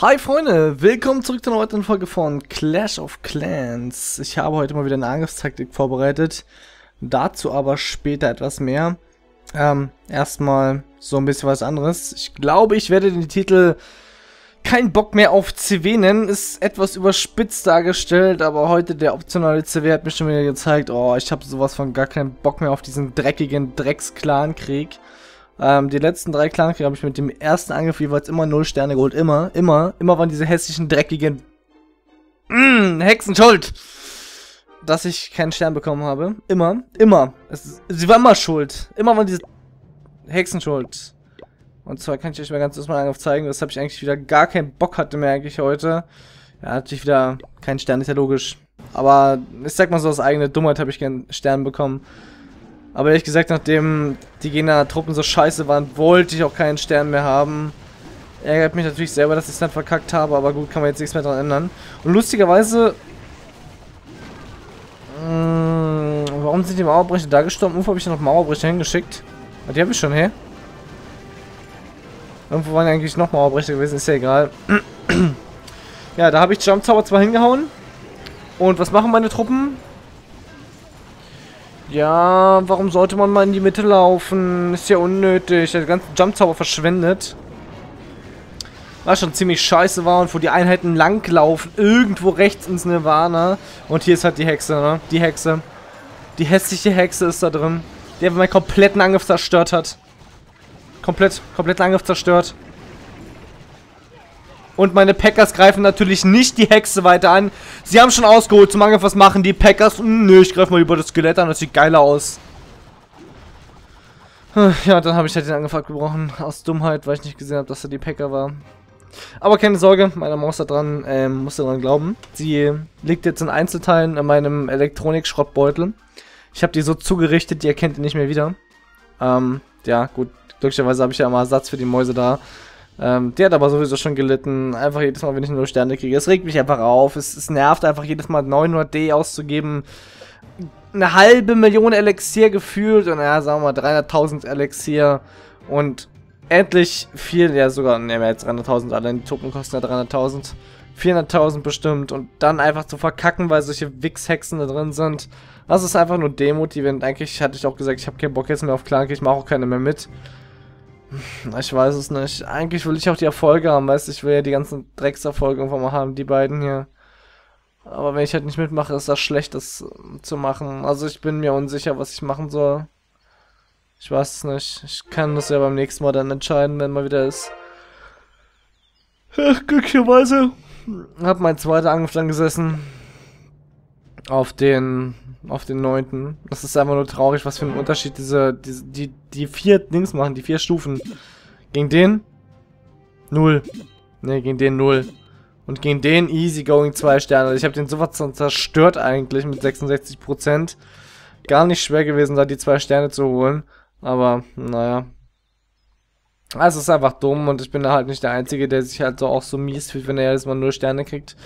Hi Freunde, willkommen zurück zu einer weiteren Folge von Clash of Clans. Ich habe heute mal wieder eine Angriffstaktik vorbereitet, dazu aber später etwas mehr. Erstmal so ein bisschen was anderes. Ich glaube, ich werde den Titel "Kein Bock mehr auf CW" nennen, ist etwas überspitzt dargestellt, aber heute der optionale CW hat mir schon wieder gezeigt, oh, ich habe sowas von gar keinen Bock mehr auf diesen dreckigen Drecks-Clan-Krieg. Die letzten 3 Clankriege habe ich mit dem ersten Angriff jeweils immer 0 Sterne geholt. Immer waren diese hässlichen, dreckigen Hexen schuld, dass ich keinen Stern bekommen habe. Immer. Sie war immer schuld. Immer waren diese Hexen schuld. Und zwar kann ich euch mal ganz kurz mal einen aufzeigen. Das habe ich eigentlich wieder gar keinen Bock hatte, merke ich heute. Ja, natürlich wieder kein Stern, ist ja logisch. Aber ich sag mal so, aus eigener Dummheit habe ich keinen Stern bekommen. Aber ehrlich gesagt, nachdem die Gegner-Truppen so scheiße waren, wollte ich auch keinen Stern mehr haben. Ärgert mich natürlich selber, dass ich es dann verkackt habe, aber gut, kann man jetzt nichts mehr dran ändern. Und lustigerweise... warum sind die Mauerbrecher da gestorben? Irgendwo habe ich noch Mauerbrecher hingeschickt. Ah, die habe ich schon, hä? Irgendwo waren eigentlich noch Mauerbrecher gewesen, ist ja egal. Ja, da habe ich Jump-Zauber zwar hingehauen. Und was machen meine Truppen? Ja, warum sollte man mal in die Mitte laufen? Ist ja unnötig. Der ganze Jump-Zauber verschwendet. Was schon ziemlich scheiße war und wo die Einheiten langlaufen. Irgendwo rechts ins Nirvana. Und hier ist halt die Hexe, ne? Die Hexe. Die hässliche Hexe ist da drin. Die einfach meinen kompletten Angriff zerstört hat. Kompletten Angriff zerstört. Und meine Packers greifen natürlich nicht die Hexe weiter an. Sie haben schon ausgeholt. Zum Angriff, was machen die Packers? Nö, ich greife mal über das Skelett an. Das sieht geiler aus. Ja, dann habe ich halt den Angriff abgebrochen. Aus Dummheit, weil ich nicht gesehen habe, dass da die Packer war. Aber keine Sorge, meine Maus da dran, muss daran glauben. Sie liegt jetzt in Einzelteilen in meinem Elektronik-Schrottbeutel. Ich habe die so zugerichtet, die erkennt ihr nicht mehr wieder. Ja, gut. Glücklicherweise habe ich ja immer Ersatz für die Mäuse da. Der hat aber sowieso schon gelitten, einfach jedes Mal, wenn ich 0 Sterne kriege. Es regt mich einfach auf, es nervt einfach jedes Mal 900D auszugeben. Eine halbe Million Elixier gefühlt und ja, sagen wir mal 300.000 Elixier und endlich viel, ja sogar, nehmen wir jetzt 300.000, alle die Token kosten ja 300.000, 400.000 bestimmt und dann einfach zu verkacken, weil solche Wichshexen da drin sind. Das ist einfach nur demotivierend. Eigentlich hatte ich auch gesagt, ich habe keinen Bock jetzt mehr auf Clank, ich mache auch keine mehr mit. Ich weiß es nicht. Eigentlich will ich auch die Erfolge haben, weißt du? Ich will ja die ganzen Dreckserfolge irgendwann mal haben, die beiden hier. Aber wenn ich halt nicht mitmache, ist das schlecht, das zu machen. Also ich bin mir unsicher, was ich machen soll. Ich weiß es nicht. Ich kann das ja beim nächsten Mal dann entscheiden, wenn mal wieder ist. Ach, glücklicherweise hat mein zweiter Angriff dann gesessen. Auf den 9. Das ist einfach nur traurig, was für ein Unterschied die 4 Dings machen, die 4 Stufen. Gegen den 0. Ne, gegen den 0. Und gegen den easy going 2 Sterne. Ich habe den sowas zerstört eigentlich mit 66%. Gar nicht schwer gewesen, da die 2 Sterne zu holen. Aber, naja. Es ist einfach dumm und ich bin da halt nicht der Einzige, der sich halt so auch so mies fühlt, wenn er jedes Mal 0 Sterne kriegt.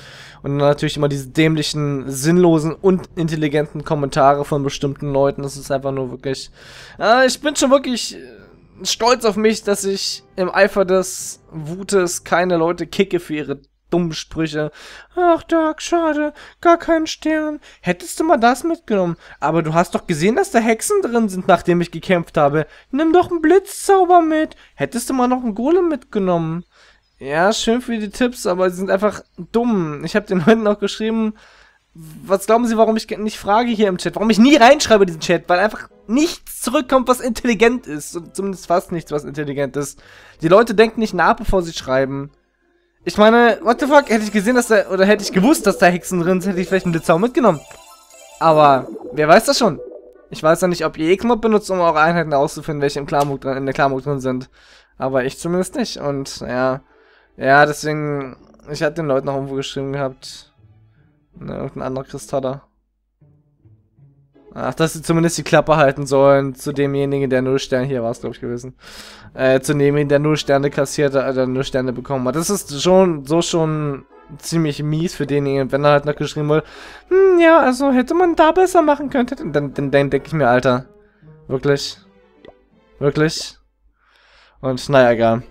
Und dann natürlich immer diese dämlichen, sinnlosen und intelligenten Kommentare von bestimmten Leuten. Das ist einfach nur wirklich... ich bin schon wirklich stolz auf mich, dass ich im Eifer des Wutes keine Leute kicke für ihre dummen Sprüche. Ach Dark, schade, gar keinen Stern. Hättest du mal das mitgenommen. Aber du hast doch gesehen, dass da Hexen drin sind, nachdem ich gekämpft habe. Nimm doch einen Blitzzauber mit. Hättest du mal noch einen Golem mitgenommen. Ja, schön für die Tipps, aber sie sind einfach dumm. Ich habe den Leuten auch geschrieben, was glauben sie, warum ich nicht frage hier im Chat? Warum ich nie reinschreibe in diesen Chat? Weil einfach nichts zurückkommt, was intelligent ist. Zumindest fast nichts, was intelligent ist. Die Leute denken nicht nach, bevor sie schreiben. Ich meine, what the fuck, hätte ich gesehen, dass da, oder hätte ich gewusst, dass da Hexen drin sind, hätte ich vielleicht einen Blitzau mitgenommen. Aber, wer weiß das schon? Ich weiß ja nicht, ob ihr E-Knopf benutzt, um eure Einheiten auszufinden, welche in der Klarmut drin sind. Aber ich zumindest nicht, und ja. Ja, deswegen, ich hatte den Leuten noch irgendwo geschrieben gehabt. Ne, irgendein anderer Christ hat er. Ach, dass sie zumindest die Klappe halten sollen zu demjenigen, der 0 Sterne, hier war es glaube ich gewesen, zu demjenigen, der 0 Sterne kassiert hat, der 0 Sterne bekommen hat. Das ist schon ziemlich mies für denjenigen, wenn er halt noch geschrieben wurde, ja, also hätte man da besser machen können, dann denke ich mir, Alter, wirklich? Und naja, egal.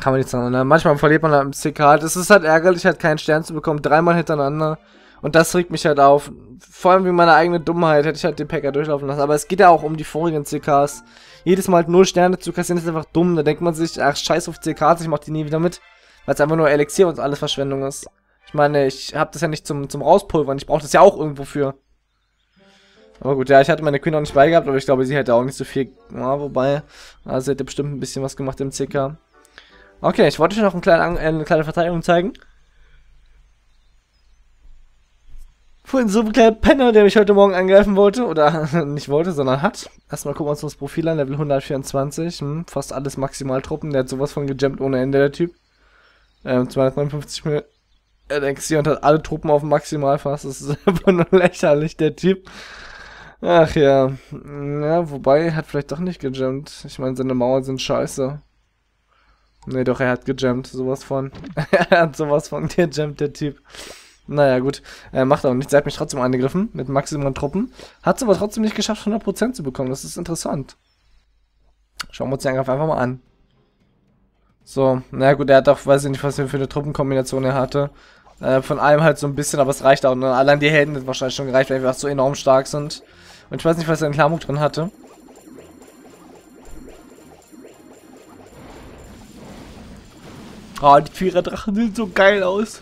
Kann man nichts dran ändern. Manchmal verliert man halt im CK halt. Es ist halt ärgerlich, halt keinen Stern zu bekommen. Dreimal hintereinander. Und das regt mich halt auf. Vor allem wie meine eigene Dummheit hätte ich halt den Packer durchlaufen lassen. Aber es geht ja auch um die vorigen CKs. Jedes Mal halt 0 Sterne zu kassieren ist einfach dumm. Da denkt man sich, ach scheiß auf CKs, ich mach die nie wieder mit. Weil es einfach nur Elixier und alles Verschwendung ist. Ich meine, ich habe das ja nicht zum Rauspulvern. Ich brauche das ja auch irgendwo für. Aber gut, ja, ich hatte meine Queen auch nicht beigehabt, aber ich glaube, sie hätte auch nicht so viel... Ja, wobei, also sie hätte bestimmt ein bisschen was gemacht im CK. Okay, ich wollte euch noch eine kleine Verteidigung zeigen. Vorhin so ein kleiner Penner, der mich heute Morgen angreifen wollte. Oder nicht wollte, sondern hat. Erstmal gucken wir uns das Profil an, Level 124. Fast alles Maximaltruppen. Der hat sowas von gejammt ohne Ende, der Typ. 259 Millionen Elixier und hat alle Truppen auf Maximalfass. Das ist einfach nur lächerlich, der Typ. Ach ja. Ja, wobei, hat vielleicht doch nicht gejammt. Ich meine, seine Mauern sind scheiße. Ne, doch, er hat gejammt, sowas von. Er hat sowas von gejammt, der Typ. Naja, gut. Macht auch nichts. Er hat mich trotzdem angegriffen mit maximalen Truppen. Hat es aber trotzdem nicht geschafft, 100% zu bekommen. Das ist interessant. Schauen wir uns den Angriff einfach mal an. So, naja, gut, er hat auch, weiß ich nicht, was für eine Truppenkombination er hatte. Von allem halt so ein bisschen, aber es reicht auch. Ne? Allein die Helden sind wahrscheinlich schon gereicht, weil wir auch so enorm stark sind. Und ich weiß nicht, was er in Klamuk drin hatte. Oh, die Viererdrachen sehen so geil aus.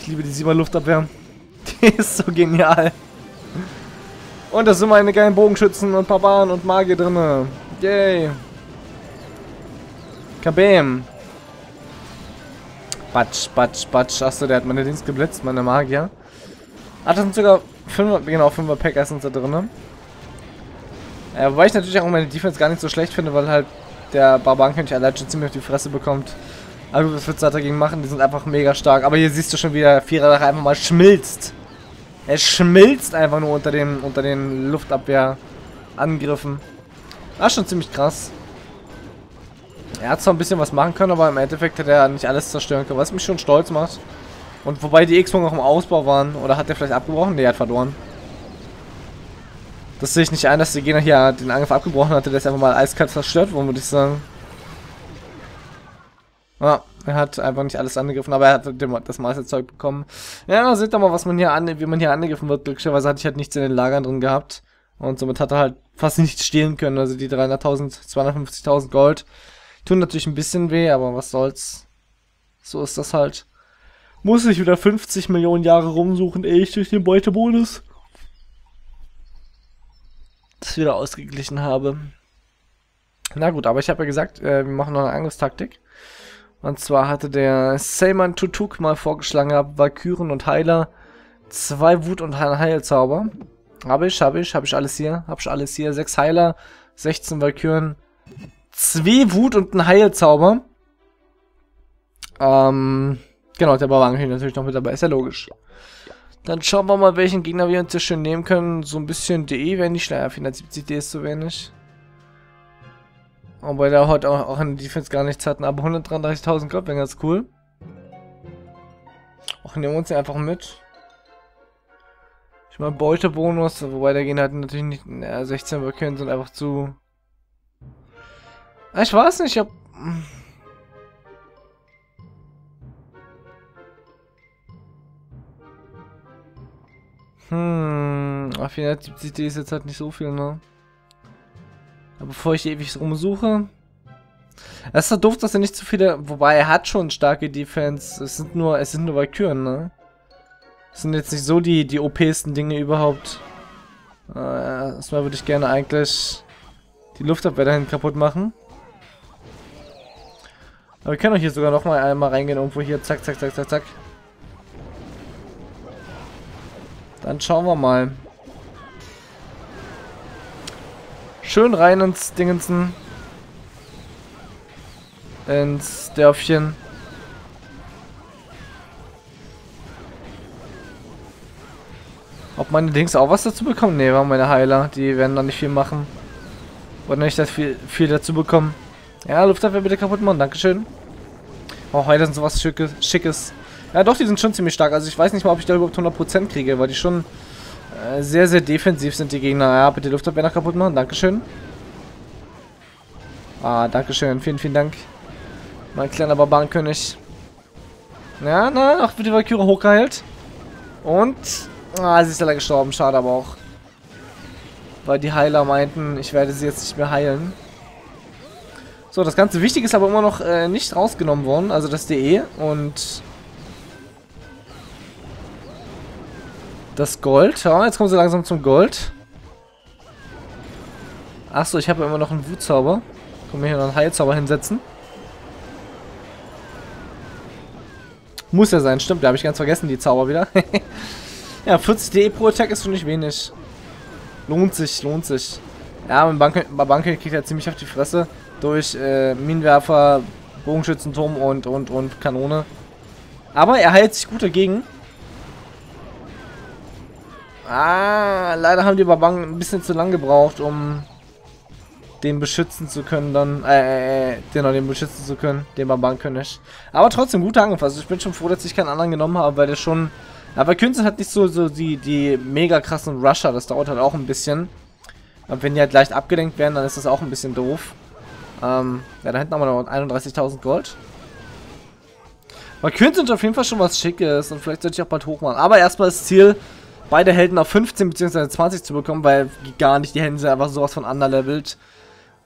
Ich liebe die 7er Luftabwehr. Die ist so genial. Und da sind meine geilen Bogenschützen und Barbaren und Magier drinne. Yay. Kabam. Batsch, batsch, batsch. Achso, der hat meine Dings geblitzt, meine Magier. Ah, das sind sogar 5er, genau, 5er Packers sind da drinne. Wobei ich natürlich auch meine Defense gar nicht so schlecht finde, weil halt der Barbarenkönig allein schon ziemlich auf die Fresse bekommt. Aber was willst du dagegen machen? Die sind einfach mega stark. Aber hier siehst du schon, wie der Vierer einfach mal schmilzt. Er schmilzt einfach nur unter den Luftabwehrangriffen. Das ist schon ziemlich krass. Er hat zwar ein bisschen was machen können, aber im Endeffekt hat er nicht alles zerstören können, was mich schon stolz macht. Und wobei die X-Wing noch im Ausbau waren. Oder hat er vielleicht abgebrochen? Ne, er hat verloren. Das sehe ich nicht ein, dass der Gegner hier den Angriff abgebrochen hatte, der ist einfach mal eiskalt zerstört worden, würde ich sagen. Ja, er hat einfach nicht alles angegriffen, aber er hat das meiste Zeug bekommen. Ja, seht doch mal, was man hier wie man hier angegriffen wird. Glücklicherweise hatte ich halt nichts in den Lagern drin gehabt. Und somit hat er halt fast nichts stehlen können. Also die 300.000, 250.000 Gold tun natürlich ein bisschen weh, aber was soll's. So ist das halt. Muss ich wieder 50 Millionen Jahre rumsuchen, ehe ich durch den Beutebonus das wieder ausgeglichen habe. Na gut, aber ich habe ja gesagt, wir machen noch eine Angriffstaktik. Und zwar hatte der Seyman Tutuk mal vorgeschlagen gehabt, Valkyren und Heiler, 2 Wut- und Heilzauber. Hab ich alles hier, 6 Heiler, 16 Valkyren, 2 Wut und ein Heilzauber. Genau, der Barbarenkönig natürlich noch mit dabei, ist ja logisch. Dann schauen wir mal, welchen Gegner wir uns hier schön nehmen können. So ein bisschen DE wäre nicht schlecht. 470 DE ist zu wenig. Obwohl wir heute auch in der Defense gar nichts hatten. Aber 133.000 Gold wäre ganz cool. Auch nehmen wir uns den einfach mit. Ich meine Beutebonus. Wobei der Gegner hat natürlich nicht... Na, 16 Valkyren sind einfach zu... Ich weiß nicht, ob... Auf 470 D ist jetzt halt nicht so viel, ne? Aber bevor ich ewig rumsuche... Es ist doch doof, dass er nicht so viele... Wobei, er hat schon starke Defense. Es sind nur Valkyren, ne? Es sind jetzt nicht so die OPsten Dinge überhaupt. Erstmal würde ich gerne eigentlich die Luftabwehr dahin kaputt machen. Aber wir können doch hier sogar nochmal einmal reingehen. Irgendwo hier, zack, zack, zack, zack, zack. Dann schauen wir mal. Schön rein ins Dingensen. Ins Dörfchen. Ob meine Dings auch was dazu bekommen? Ne, waren meine Heiler. Die werden da nicht viel machen. Oder nicht dass viel dazu bekommen. Ja, Luftabwehr bitte kaputt machen. Dankeschön. Oh, Heiler sind sowas Schickes. Ja doch, die sind schon ziemlich stark. Also ich weiß nicht mal, ob ich da überhaupt 100% kriege, weil die schon Sehr, sehr defensiv sind die Gegner. Ja, bitte Luftabwehr kaputt machen. Dankeschön. Ah, dankeschön. Vielen, vielen Dank. Mein kleiner Barbarenkönig. Ja, na, auch wird die Valkyrie hochgeheilt. Und... Ah, sie ist leider gestorben. Schade aber auch. Weil die Heiler meinten, ich werde sie jetzt nicht mehr heilen. So, das ganze Wichtige ist aber immer noch nicht rausgenommen worden. Also das DE und... Das Gold, ja, jetzt kommen sie langsam zum Gold. Achso, ich habe ja immer noch einen Wutzauber. Können wir hier noch einen Heilzauber hinsetzen? Muss ja sein, stimmt, da habe ich ganz vergessen, die Zauber wieder. Ja, 40 DE pro Attack ist schon nicht wenig. Lohnt sich, lohnt sich. Ja, mein Banke kriegt ja ziemlich auf die Fresse. Durch Minenwerfer, Bogenschützenturm und Kanone. Aber er heilt sich gut dagegen. Ah, leider haben die Barbaren ein bisschen zu lang gebraucht, um den beschützen zu können dann. Genau, den beschützen zu können, den Barbarenkönig. Aber trotzdem gut angefasst. Also ich bin schon froh, dass ich keinen anderen genommen habe, weil der schon... Aber Künstler hat nicht so die mega krassen Rusher. Das dauert halt auch ein bisschen. Und wenn die halt leicht abgelenkt werden, dann ist das auch ein bisschen doof. Ja, da hinten haben wir noch 31.000 Gold. Man könnte uns auf jeden Fall schon was Schickes und vielleicht sollte ich auch bald hoch machen. Aber erstmal das Ziel... Beide Helden auf 15 bzw. 20 zu bekommen, weil gar nicht, die Helden sind einfach sowas von underlevelt.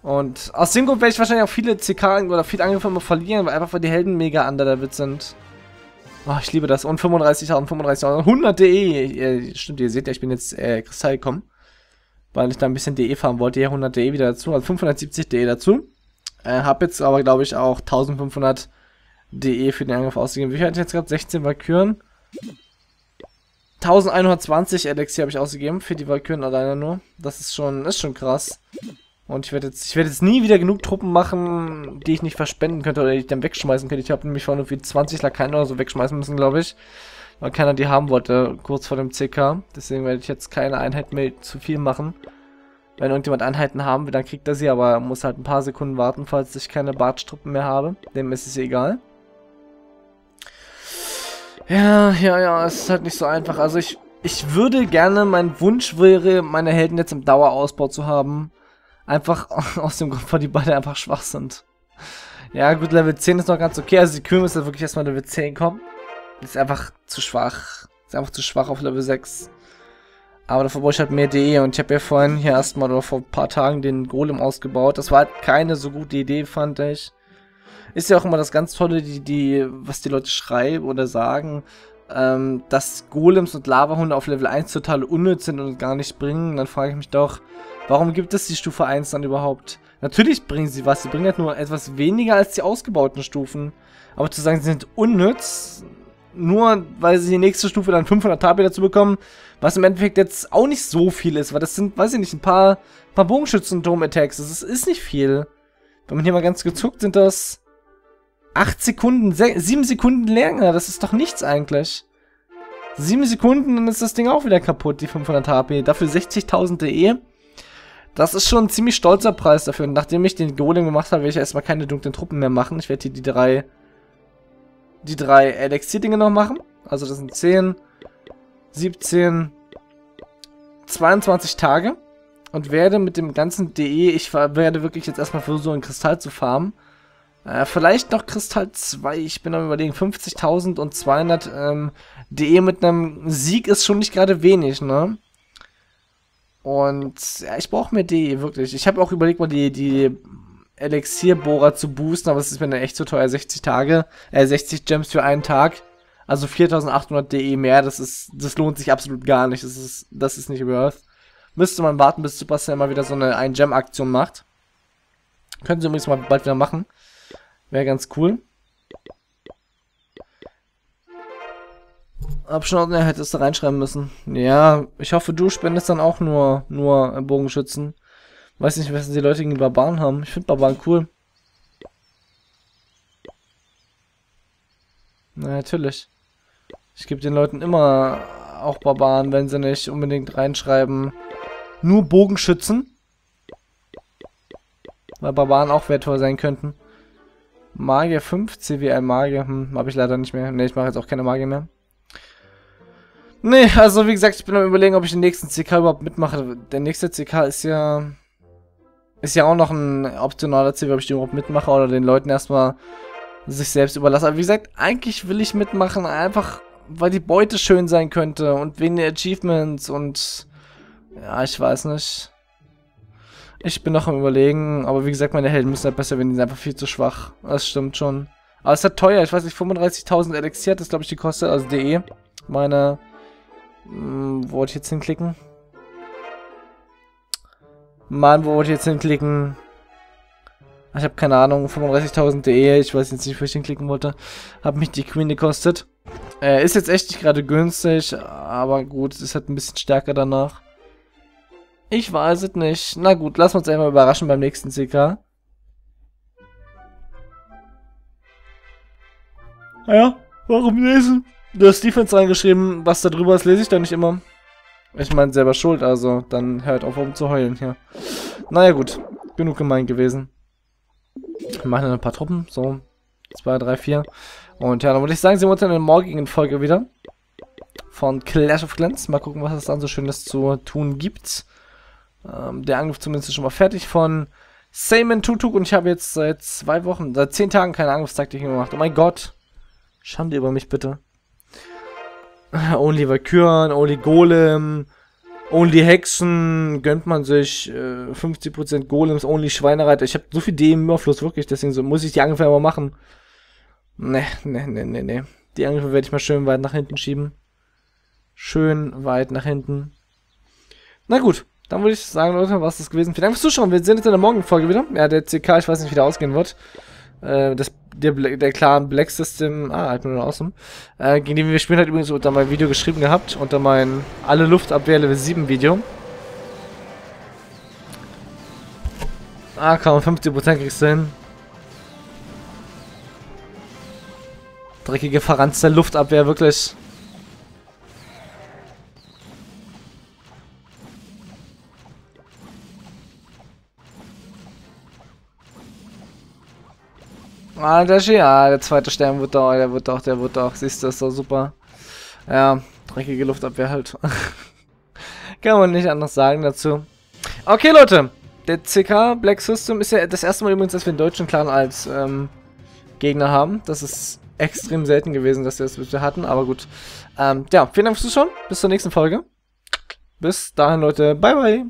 Und aus dem Grund werde ich wahrscheinlich auch viele CK oder viele Angriffe immer verlieren, weil einfach weil die Helden mega underlevelt sind. Oh, ich liebe das. Und 35.000, 100 DE. Stimmt, ihr seht ja, ich bin jetzt Kristall gekommen, weil ich da ein bisschen DE farmen wollte. Hier 100 DE wieder dazu, also 570 DE dazu. Hab jetzt aber, glaube ich, auch 1500 DE für den Angriff ausgegeben. Wie viel hatte ich jetzt gehabt? 16 Valkyren. 1120 Elixier habe ich ausgegeben für die Valkyren alleine nur. Das ist schon krass. Und ich werde jetzt nie wieder genug Truppen machen, die ich nicht verspenden könnte oder die ich dann wegschmeißen könnte. Ich habe nämlich schon irgendwie 20 Lakaien oder so wegschmeißen müssen, glaube ich. Weil keiner die haben wollte, kurz vor dem CK. Deswegen werde ich jetzt keine Einheit mehr zu viel machen. Wenn irgendjemand Einheiten haben will, dann kriegt er sie, aber muss halt ein paar Sekunden warten, falls ich keine Bartstruppen mehr habe. Dem ist es egal. Ja, es ist halt nicht so einfach. Also ich würde gerne, mein Wunsch wäre, meine Helden jetzt im Dauerausbau zu haben. Einfach aus dem Grund, weil die beide einfach schwach sind. Ja gut, Level 10 ist noch ganz okay. Also die Kühe müssen wirklich erstmal Level 10 kommen. Ist einfach zu schwach. Ist einfach zu schwach auf Level 6. Aber dafür brauche ich halt mehr DE. Und ich habe ja vorhin hier erstmal oder vor ein paar Tagen den Golem ausgebaut. Das war halt keine so gute Idee, fand ich. Ist ja auch immer das ganz Tolle, was die Leute schreiben oder sagen, dass Golems und Lavahunde auf Level 1 total unnütz sind und gar nicht bringen. Dann frage ich mich doch, warum gibt es die Stufe 1 dann überhaupt? Natürlich bringen sie was, sie bringen halt nur etwas weniger als die ausgebauten Stufen. Aber zu sagen, sie sind unnütz, nur weil sie die nächste Stufe dann 500 Tabi dazu bekommen, was im Endeffekt jetzt auch nicht so viel ist, weil das sind, weiß ich nicht, ein paar Bogenschützen-Dome-Attacks, das ist nicht viel. Wenn man hier mal ganz gezuckt, sind das 8 Sekunden, 7 Sekunden länger, das ist doch nichts eigentlich. 7 Sekunden, dann ist das Ding auch wieder kaputt, die 500 HP. Dafür 60.000 DE. Das ist schon ein ziemlich stolzer Preis dafür. Und nachdem ich den Golem gemacht habe, werde ich erstmal keine dunklen Truppen mehr machen. Ich werde hier die drei Elixier-Dinge noch machen. Also das sind 10, 17, 22 Tage. Und werde mit dem ganzen DE, ich werde wirklich jetzt erstmal versuchen, einen Kristall zu farmen. Vielleicht noch Kristall 2, ich bin am überlegen, 50.200 DE mit einem Sieg ist schon nicht gerade wenig, ne? Und ja, ich brauche mehr DE, wirklich. Ich habe auch überlegt, mal die Elixierbohrer zu boosten, aber es ist mir dann echt zu teuer, 60 Gems für einen Tag. Also 4.800 DE mehr, das lohnt sich absolut gar nicht, das ist nicht worth. Müsste man warten, bis Supercell mal wieder so eine 1-Gem-Aktion macht. Können sie übrigens mal bald wieder machen. Wäre ganz cool. Abschneiden, er hätte es da reinschreiben müssen. Ja, ich hoffe, du spendest dann auch nur Bogenschützen. Weiß nicht, was die Leute gegen Barbaren haben. Ich finde Barbaren cool. Na, natürlich. Ich gebe den Leuten immer auch Barbaren, wenn sie nicht unbedingt reinschreiben. Nur Bogenschützen. Weil Barbaren auch wertvoll sein könnten. Magier 5, CWL Magier, habe ich leider nicht mehr. Ne, ich mache jetzt auch keine Magier mehr. Nee, also wie gesagt, ich bin am Überlegen, ob ich den nächsten CK überhaupt mitmache. Der nächste CK ist ja... Ist ja auch noch ein optionaler Ziel, ob ich den überhaupt mitmache oder den Leuten erstmal sich selbst überlasse. Aber wie gesagt, eigentlich will ich mitmachen, einfach weil die Beute schön sein könnte und wegen der Achievements und... Ja, ich weiß nicht. Ich bin noch am Überlegen, aber wie gesagt, meine Helden müssen halt besser werden, die sind einfach viel zu schwach. Das stimmt schon. Aber es ist halt teuer, ich weiß nicht, 35.000 Elixier hat das, glaube ich, die kostet, also DE. Meine... Wo wollte ich jetzt hinklicken? Mann, wo wollte ich jetzt hinklicken? Ich habe keine Ahnung, 35.000 DE, ich weiß jetzt nicht, wo ich hinklicken wollte. Hat mich die Queen gekostet. Ist jetzt echt nicht gerade günstig, aber gut, ist halt ein bisschen stärker danach. Ich weiß es nicht. Na gut, lassen wir uns einfach überraschen beim nächsten CK. Ja, warum lesen? Du hast Defense reingeschrieben, was da drüber ist, lese ich da nicht immer. Ich meine, selber schuld, also dann hört auf, um zu heulen hier. Naja gut, genug gemeint gewesen. Wir machen dann ein paar Truppen, so 2, 3, 4. Und ja, dann würde ich sagen, sehen wir uns in der morgigen Folge wieder. Von Clash of Clans. Mal gucken, was es dann so Schönes zu tun gibt. Der Angriff zumindest ist schon mal fertig von Seyman Tutuk. Und ich habe jetzt seit 2 Wochen, seit 10 Tagen keine Angriffstaktik gemacht. Oh mein Gott. Schande über mich bitte. Only Valkyren, Only Golem, Only Hexen, gönnt man sich 50% Golems, Only Schweinereiter. Ich habe so viel DM Überfluss, wirklich, deswegen so, muss ich die Angriffe immer machen. Nee. Die Angriffe werde ich mal schön weit nach hinten schieben. Schön weit nach hinten. Na gut, dann würde ich sagen, Leute, was ist das gewesen? Vielen Dank fürs Zuschauen, wir sehen uns in der morgigen Folge wieder. Ja, der CK, ich weiß nicht, wie der ausgehen wird. Der Clan Black System, halt nur noch awesome. Gegen den wir spielen, hat übrigens unter meinem Video geschrieben gehabt, unter meinem Alle Luftabwehr Level 7 Video. Kaum 50% kriegst du hin. Dreckige verranzte Luftabwehr, wirklich. Ja, der zweite Stern wird da, der wird auch, siehst du, das ist doch super. Ja, dreckige Luftabwehr halt. Kann man nicht anders sagen dazu. Okay, Leute, der CK Black System ist ja das erste Mal übrigens, dass wir einen deutschen Clan als Gegner haben. Das ist extrem selten gewesen, dass wir das bisher hatten, aber gut. Ja, vielen Dank fürs Zuschauen, bis zur nächsten Folge. Bis dahin, Leute, bye bye.